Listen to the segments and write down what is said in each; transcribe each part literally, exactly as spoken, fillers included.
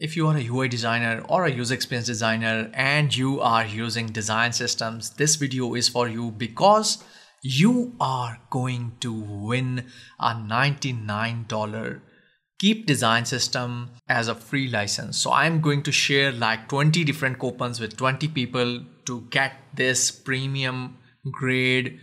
If you are a U I designer or a user experience designer and you are using design systems, this video is for you because you are going to win a ninety-nine dollar Keep Design System as a free license. So I'm going to share like twenty different coupons with twenty people to get this premium grade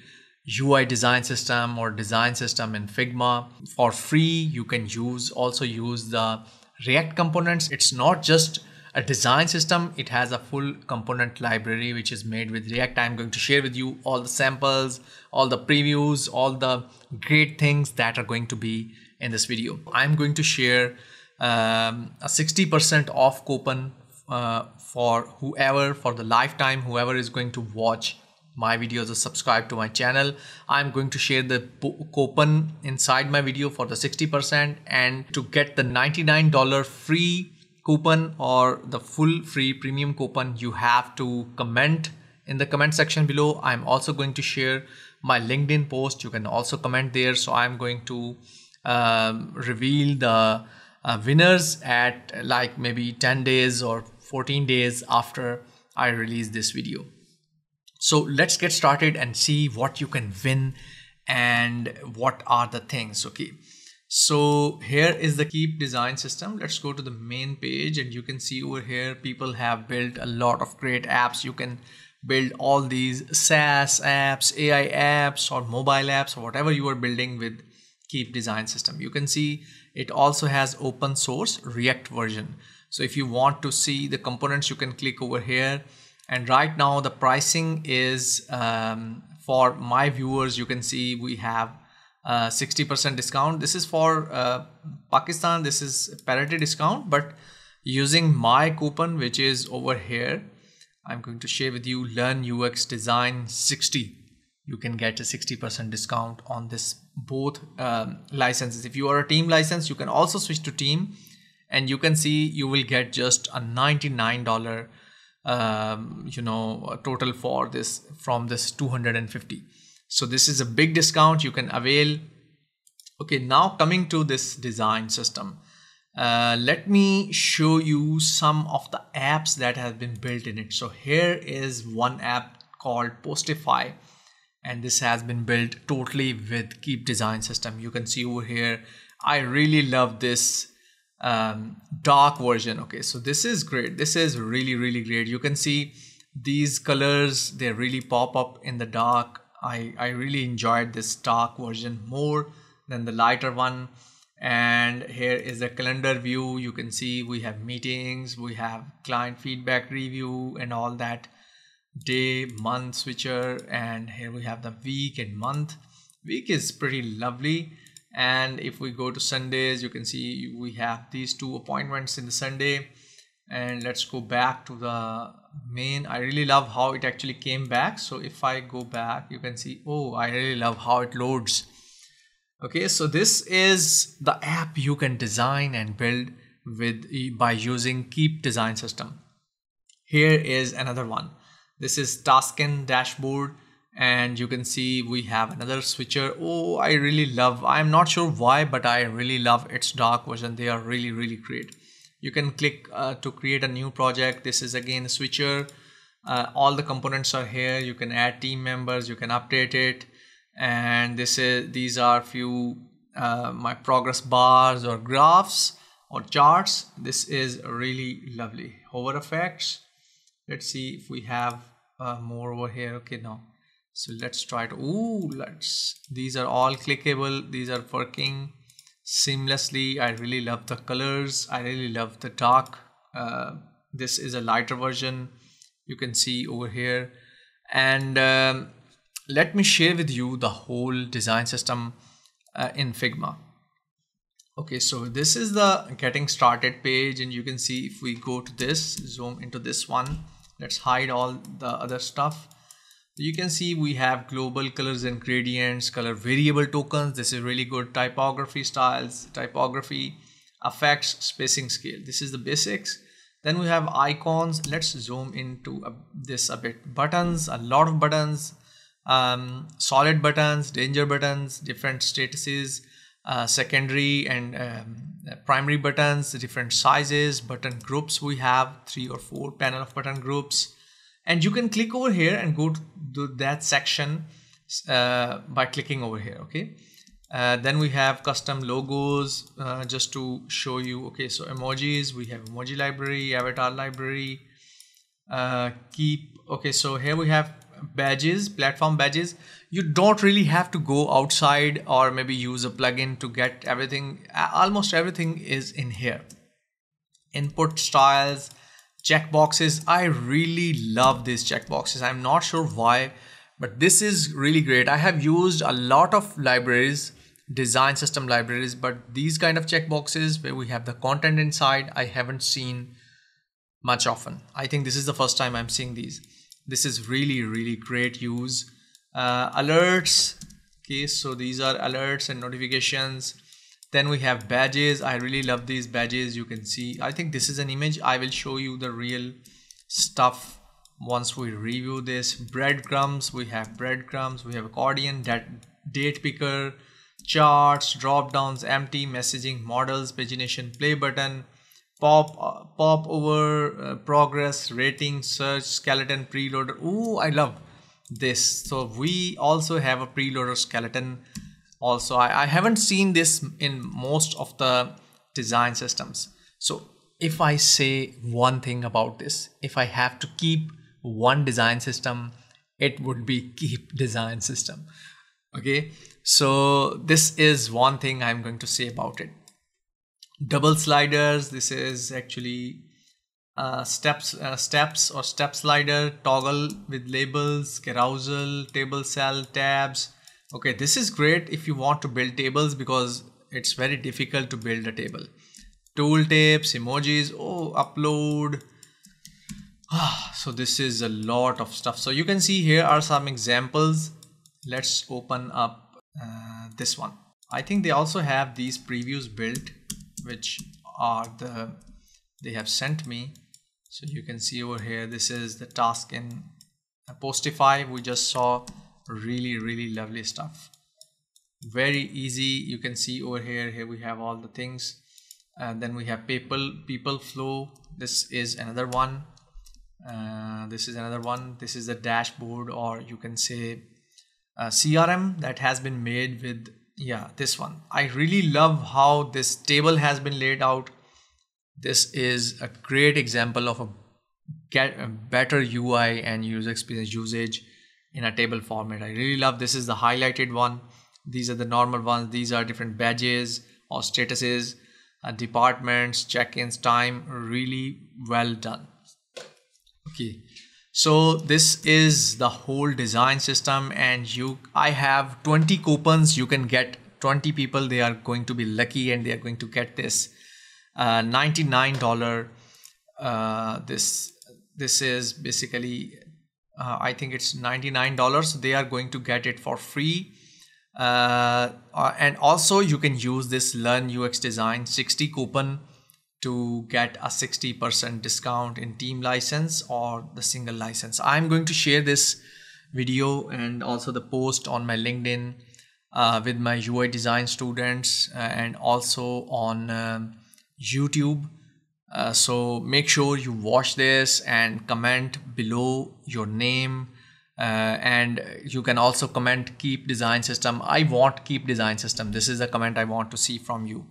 U I design system or design system in Figma for free. You can use also use the React components. It's not just a design system. It has a full component library which is made with React. I'm going to share with you all the samples, all the previews, all the great things that are going to be in this video. I'm going to share um, a sixty percent off coupon uh, for whoever, for the lifetime, whoever is going to watch my videos or subscribe to my channel. I'm going to share the coupon inside my video for the sixty percent, and to get the ninety-nine dollar free coupon or the full free premium coupon, you have to comment in the comment section below. I'm also going to share my LinkedIn post. You can also comment there. So I'm going to um, reveal the uh, winners at like maybe ten days or fourteen days after I release this video. So let's get started and see what you can win and what are the things. Okay, so here is the Keep Design System. Let's go to the main page and you can see over here people have built a lot of great apps. You can build all these SaaS apps, A I apps, or mobile apps, or whatever you are building with Keep Design System. You can see it also has open source React version. So if you want to see the components, you can click over here. And right now the pricing is um, for my viewers. You can see we have a sixty percent discount. This is for uh, Pakistan. This is parity discount, but using my coupon, which is over here, I'm going to share with you Learn U X Design sixty. You can get a sixty percent discount on this both um, licenses. If you are a team license, you can also switch to team, and you can see you will get just a ninety-nine dollar Um, you know, total for this from this two hundred fifty. So this is a big discount you can avail. Okay, now coming to this design system, uh, let me show you some of the apps that have been built in it. So here is one app called Postify, and this has been built totally with Keep Design System. You can see over here, I really love this um dark version. Okay, so this is great. This is really really great. You can see these colors, they really pop up in the dark. I i really enjoyed this dark version more than the lighter one. And here is the calendar view. You can see we have meetings, we have client feedback review and all that, day, month switcher, and here we have the week and month. Week is pretty lovely. And if we go to Sundays, you can see we have these two appointments in the Sunday. And let's go back to the main. I really love how it actually came back. So if I go back, you can see, oh, I really love how it loads. Okay, so this is the app you can design and build with by using Keep Design System. Here is another one. This is Taskin dashboard. And you can see we have another switcher. Oh, I really love, I'm not sure why, but I really love its dark version. They are really, really great. You can click uh, to create a new project. This is again a switcher. Uh, all the components are here. You can add team members, you can update it. And this is, these are few, uh, my progress bars or graphs or charts. This is really lovely. Hover effects. Let's see if we have uh, more over here. Okay, no. So let's try to, ooh, let's, these are all clickable. These are working seamlessly. I really love the colors. I really love the dark. Uh, this is a lighter version. You can see over here. And um, let me share with you the whole design system uh, in Figma. Okay, so this is the getting started page. And you can see if we go to this, zoom into this one, let's hide all the other stuff. You can see we have global colors and gradients, color variable tokens. This is really good. Typography styles, typography, effects, spacing scale. This is the basics. Then we have icons. Let's zoom into this a bit. Buttons, a lot of buttons, um, solid buttons, danger buttons, different statuses, uh, secondary and um, primary buttons, different sizes, button groups. We have three or four panel of button groups, and you can click over here and go to that section uh, by clicking over here. Okay. Uh, then we have custom logos, uh, just to show you. Okay, so emojis, we have emoji library, avatar library, uh, keep. Okay, so here we have badges, platform badges. You don't really have to go outside or maybe use a plugin to get everything. Almost everything is in here. Input styles, checkboxes. I really love these checkboxes. I'm not sure why, but this is really great. I have used a lot of libraries, design system libraries, but these kind of checkboxes where we have the content inside, I haven't seen much often. I think this is the first time I'm seeing these. This is really, really great use. Uh, alerts. Okay, so these are alerts and notifications. Then we have badges. I really love these badges. You can see, I think this is an image. I will show you the real stuff once we review this. Breadcrumbs, we have breadcrumbs, we have accordion, that date picker, charts, drop downs, empty, messaging, models, pagination, play button, pop uh, pop over, uh, progress, rating, search, skeleton, preloader. Ooh, I love this. So we also have a preloader skeleton also. I, I haven't seen this in most of the design systems. So if I say one thing about this, if I have to keep one design system, it would be Keep Design System. Okay, so this is one thing I'm going to say about it. Double sliders, this is actually uh, steps uh, steps or step slider, toggle with labels, carousel, table cell, tabs. Okay, this is great if you want to build tables, because it's very difficult to build a table. Tooltips, emojis, oh, upload. So this is a lot of stuff. So you can see here are some examples. Let's open up uh, this one. I think they also have these previews built, which are the, they have sent me. So you can see over here, this is the Taskin Postify. We just saw really, really lovely stuff. Very easy. You can see over here, here we have all the things. And then we have people people flow. This is another one. Uh, this is another one. This is the dashboard, or you can say a C R M that has been made with, yeah, this one. I really love how this table has been laid out. This is a great example of a get a better U I and user experience usage in a table format. I really love this is the highlighted one. These are the normal ones. These are different badges or statuses. Uh, departments, check-ins, time, really well done. Okay, so this is the whole design system, and you I have twenty coupons. You can get twenty people. They are going to be lucky and they are going to get this uh, ninety-nine dollars. Uh, this this is basically uh, I think it's ninety-nine dollars. They are going to get it for free. Uh, and also you can use this Learn U X Design sixty coupon to get a sixty percent discount in team license or the single license. I'm going to share this video and also the post on my LinkedIn uh, with my U I design students uh, and also on um, YouTube. Uh, so make sure you watch this and comment below your name. Uh, and you can also comment Keep Design System. I want Keep Design System. This is a comment I want to see from you.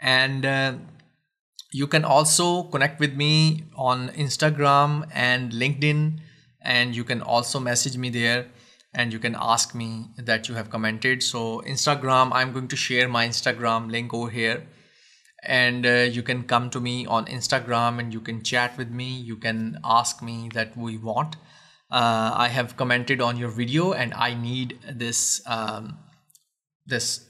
And uh, you can also connect with me on Instagram and LinkedIn, and you can also message me there, and you can ask me that you have commented. So Instagram, I'm going to share my Instagram link over here, and uh, you can come to me on Instagram and you can chat with me. You can ask me that we want. Uh, I have commented on your video and I need this um, this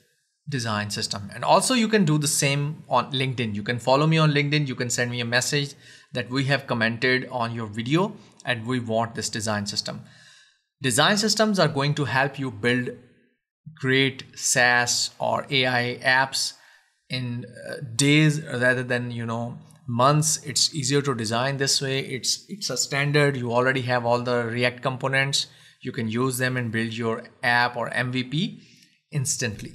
design system. And also you can do the same on LinkedIn. You can follow me on LinkedIn. You can send me a message that we have commented on your video and we want this design system. Design systems are going to help you build great SaaS or A I apps in uh, days rather than, you know, months. It's easier to design this way. It's it's a standard. You already have all the React components. You can use them and build your app or M V P instantly.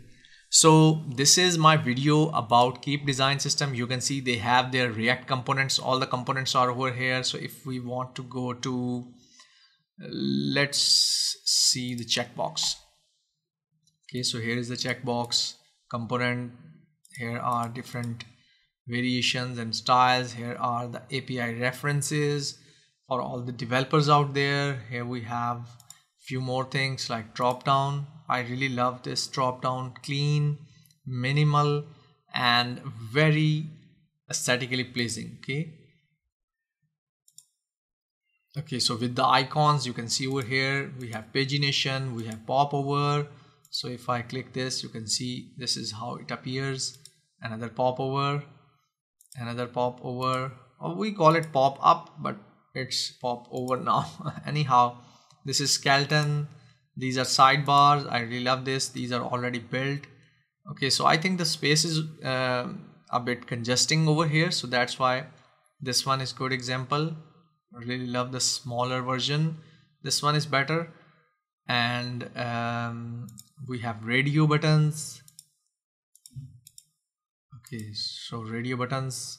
So this is my video about Keep Design System. You can see they have their React components. All the components are over here. So if we want to go to, let's see the checkbox. Okay, so here is the checkbox component. Here are different variations and styles. Here are the A P I references for all the developers out there. Here we have a few more things like drop down. I really love this drop down, clean, minimal, and very aesthetically pleasing. Okay. Okay, so with the icons, you can see over here, we have pagination, we have popover. So if I click this, you can see this is how it appears. Another popover, another popover, or we call it pop up, but it's popover now. Anyhow, this is skeleton. These are sidebars. I really love this. These are already built. Okay, so I think the space is uh, a bit congesting over here. So that's why this one is good example. I really love the smaller version. This one is better. And um, we have radio buttons. Okay, so radio buttons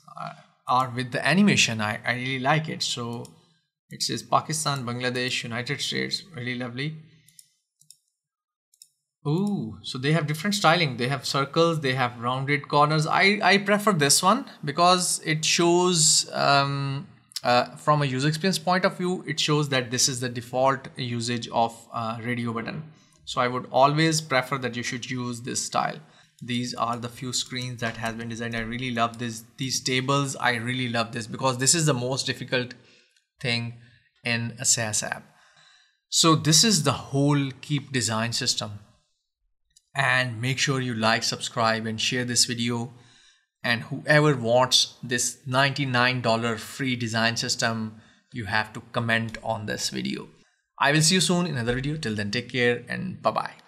are with the animation. I, I really like it. So it says Pakistan, Bangladesh, United States. Really lovely. Ooh, so they have different styling. They have circles, they have rounded corners. I, I prefer this one because it shows um, uh, from a user experience point of view, it shows that this is the default usage of uh, radio button. So I would always prefer that you should use this style. These are the few screens that has been designed. I really love this. These tables, I really love this because this is the most difficult thing in a SaaS app. So this is the whole Keep Design System. And make sure you like, subscribe, and share this video. And whoever wants this ninety-nine dollar free design system, you have to comment on this video. I will see you soon in another video. Till then, take care and bye-bye.